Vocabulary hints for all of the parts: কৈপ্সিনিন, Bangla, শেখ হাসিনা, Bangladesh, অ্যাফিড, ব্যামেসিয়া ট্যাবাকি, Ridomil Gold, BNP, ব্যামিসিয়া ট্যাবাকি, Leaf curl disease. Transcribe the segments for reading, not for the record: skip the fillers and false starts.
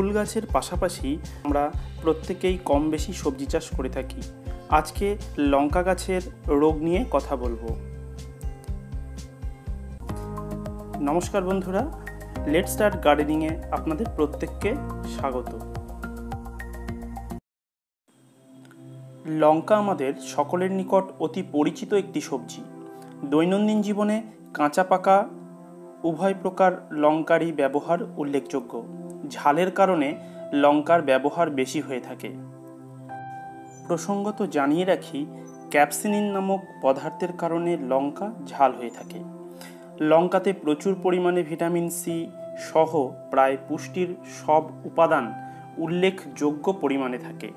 Full गाछेर पाशापाशी आमरा प्रत्येकेई कम बेशी सब्जी चाष करे थाकी। आज के लंका गाछेर रोग निये कथा बोलबो। नमस्कार बंधुरा, लेट्स स्टार्ट गार्डेनिंग ए आपनादेर प्रत्येकके स्वागत। लंका आमादेर सकलेर निकट अति परिचित एकटी सब्जी। दैनन्दिन जीवने काँचा पाका उभय प्रकार लंकारই व्यवहार उल्लेखযোग्य। झालेर कारणे लंकार व्यवहार बेशी हয়ে থাকে। प्रसंगत जानिए रखी, कैप्सिनिन नामक पदार्थेर कारणे लंका झाल हয়ে থাকে। लंकाते प्रचुर परिमाणे ভিটামিন সি सह प्राय पुष्टिर सब उपादान उल्लेखযোग्य परिमाणे থাকে।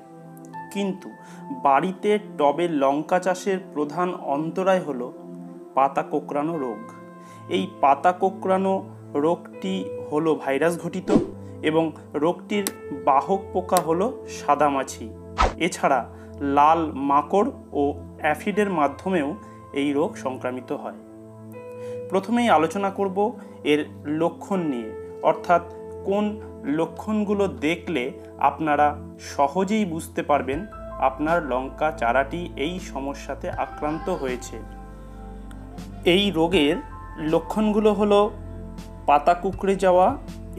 किन्तु बाड़ीते टबे लंका चाषेर प्रधान अंतराय हलो पाता कोकड़ानो रोग। এই পাতা কোঁকড়ানো রোগটি হলো ভাইরাস ঘটিত এবং রোগটির বাহক পোকা হলো সাদামাছি। এছাড়া লাল মাকড় ও অ্যাফিডের মাধ্যমেও এই রোগ সংক্রামিত হয়। প্রথমেই আলোচনা করব এর লক্ষণ নিয়ে, অর্থাৎ কোন লক্ষণগুলো দেখলে আপনারা সহজেই বুঝতে পারবেন আপনার লঙ্কা চারাটি এই সমস্যাতে আক্রান্ত হয়েছে। এই রোগের লক্ষণগুলো হলো পাতা কুঁকড়ে যাওয়া,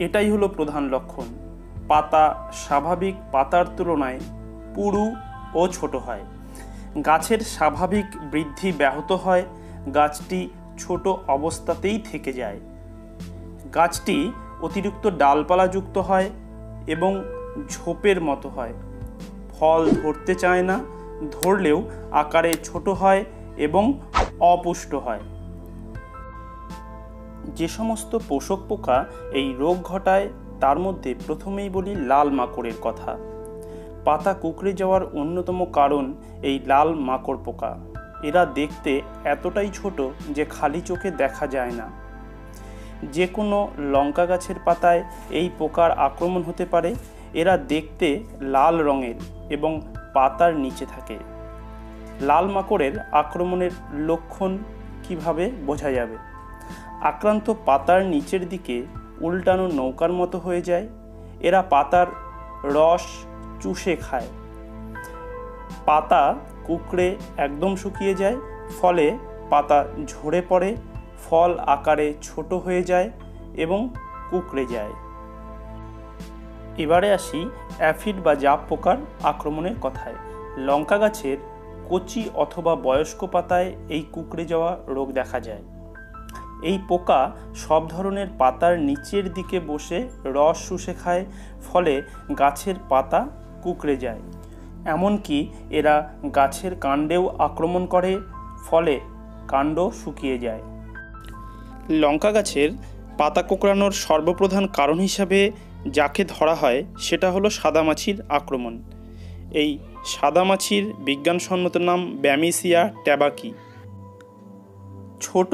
এটাই হলো প্রধান লক্ষণ। পাতা স্বাভাবিক পাতার তুলনায় পুরু ও ছোট হয়। গাছের স্বাভাবিক বৃদ্ধি ব্যাহত হয়। গাছটি ছোট অবস্থাতেই থেকে যায়। গাছটি অতিরিক্ত ডালপালাযুক্ত হয় এবং ঝোপের মতো হয়। ফল ধরতে চায় না, ধরলেও আকারে ছোট হয় এবং অপুষ্ট হয়। যে সমস্ত পোষক পোকা এই রোগ ঘটায় তার মধ্যে প্রথমেই বলি লাল মাকড়ের কথা। পাতা কুঁকড়ে যাওয়ার অন্যতম কারণ এই লাল মাকড় পোকা। এরা দেখতে এতটাই ছোট যে খালি চোখে দেখা যায় না। যে কোনো লঙ্কা গাছের পাতায় এই পোকার আক্রমণ হতে পারে। এরা দেখতে লাল রঙের এবং পাতার নিচে থাকে। লাল মাকড়ের আক্রমণের লক্ষণ কিভাবে বোঝা যাবে? আক্রান্ত পাতার নিচের দিকে উল্টানো নৌকার মতো হয়ে যায়। এরা পাতার রস চুষে খায়। পাতা কুঁকড়ে একদম শুকিয়ে যায়, ফলে পাতা ঝরে পড়ে, ফল আকারে ছোট হয়ে যায় এবং কুঁকড়ে যায়। এবারে আসি অ্যাফিড বা জাপ পোকার আক্রমণের কথায়। লঙ্কা গাছের কচি অথবা বয়স্ক পাতায় এই কুঁকড়ে যাওয়া রোগ দেখা যায়। এই পোকা সব ধরনের পাতার নিচের দিকে বসে রস শুষে খায়, ফলে গাছের পাতা কুঁকড়ে যায়। এমনকি এরা গাছের কাণ্ডেও আক্রমণ করে, ফলে কাণ্ড শুকিয়ে যায়। লঙ্কা গাছের পাতা কোঁকড়ানোর সর্বপ্রধান কারণ হিসাবে যাকে ধরা হয় সেটা হলো সাদামাছির আক্রমণ। এই সাদামাছির বিজ্ঞানসম্মত নাম ব্যামিসিয়া ট্যাবাকি। ছোট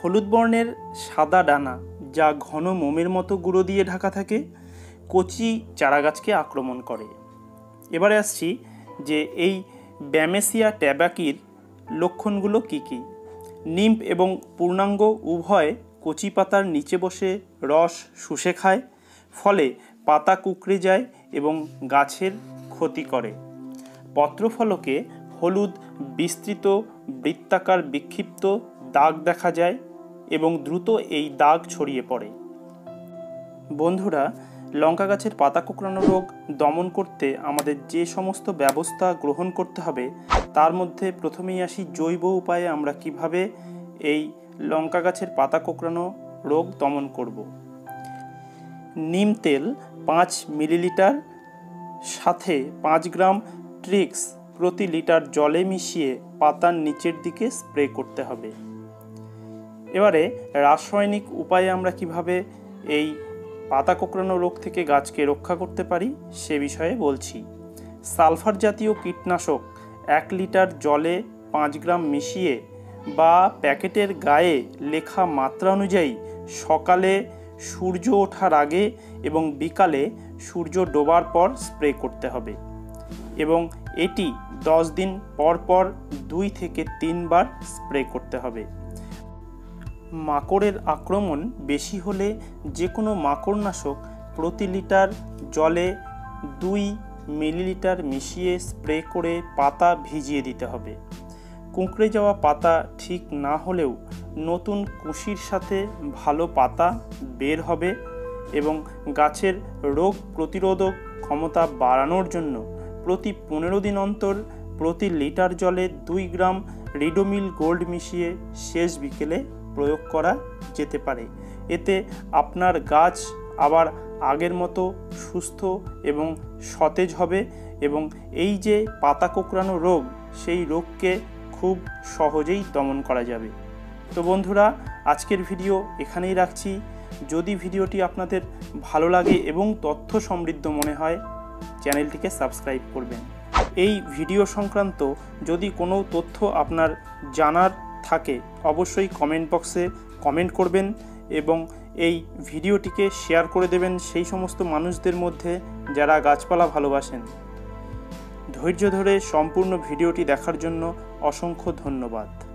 হলুদ বর্ণের সাদা ডানা যা ঘন মোমের মতো গুঁড়ো দিয়ে ঢাকা থাকে, কচি চারাগাছকে আক্রমণ করে। এবারে আসছি যে এই ব্যামেসিয়া ট্যাবাকির লক্ষণগুলো কি কি। নিম্ফ এবং পূর্ণাঙ্গ উভয় কচি পাতার নিচে বসে রস শুষে খায়, ফলে পাতা কুঁকড়ে যায় এবং গাছের ক্ষতি করে। পত্রফলকে হলুদ বিস্তৃত বৃত্তাকার বিক্ষিপ্ত দাগ দেখা যায় এবং দ্রুত এই দাগ ছড়িয়ে পড়ে। বন্ধুরা, লঙ্কা গাছের পাতা কোঁকড়ানো রোগ দমন করতে আমাদের যে সমস্ত ব্যবস্থা গ্রহণ করতে হবে তার মধ্যে প্রথমেই আসি জৈব উপায়ে আমরা কিভাবে এই লঙ্কা গাছের পাতা কোঁকড়ানো রোগ দমন করব। নিম তেল 5 মিলিলিটার সাথে 5 গ্রাম ট্রিক্স প্রতি লিটার জলে মিশিয়ে পাতার নিচের দিকে স্প্রে করতে হবে। এবারে রাসায়নিক উপায়ে আমরা কিভাবে এই পাতা কোঁকড়ানো রোগ থেকে গাছকে রক্ষা করতে পারি সে বিষয়ে বলছি। সালফার জাতীয় কীটনাশক 1 লিটার জলে 5 গ্রাম মিশিয়ে বা প্যাকেটের গায়ে লেখা মাত্রা অনুযায়ী সকালে সূর্য ওঠার আগে এবং বিকালে সূর্য ডোবার পর স্প্রে করতে হবে এবং এটি 10 দিন পর পর 2 থেকে 3 বার স্প্রে করতে হবে। মাকড়ের আক্রমণ বেশি হলে যে কোনো মাকড়নাশক प्रति लिटार जले 2 मिलीलिटार मिशिए स्प्रे करे पाता भिजिए दीते हबे। कुंकड़े जावा पाता ठीक ना होलेও नतून कुशिर साथे भालो पाता बेर हबे एबं गाछेर रोग प्रतिरोधक क्षमता बाड़ानोर जन्य प्रति 15 दिन अंतर प्रति लिटार जले 2 ग्राम रिडोमिल गोल्ड मिशिए शेष बिकेले प्रयोग करा जेते पारे। एते आपनार गाछ आबार आगेर मतो सुस्थ एबं सतेज हबे एबं एई जे पाता कोकड़ानो रोग सेई रोग के खूब सहजेई दमन करा जाबे। तो बंधुरा आजकेर भिडियो एखानेई राखछि। यदि भिडियोटी आपनादेर भालो लागे एबं तथ्य समृद्ध मने हय चैनलटिके सबस्क्राइब करबेन। एई भिडियो संक्रांत यदि कोनो तथ्य आपनार जानार थाके अवश्यई कमेंट बक्से कमेंट करबेन एबं এই ভিডিওটিকে শেয়ার করে দেবেন সেই সমস্ত মানুষদের মধ্যে যারা গাছপালা ভালোবাসেন। ধৈর্য ধরে সম্পূর্ণ ভিডিওটি দেখার জন্য অসংখ্য ধন্যবাদ।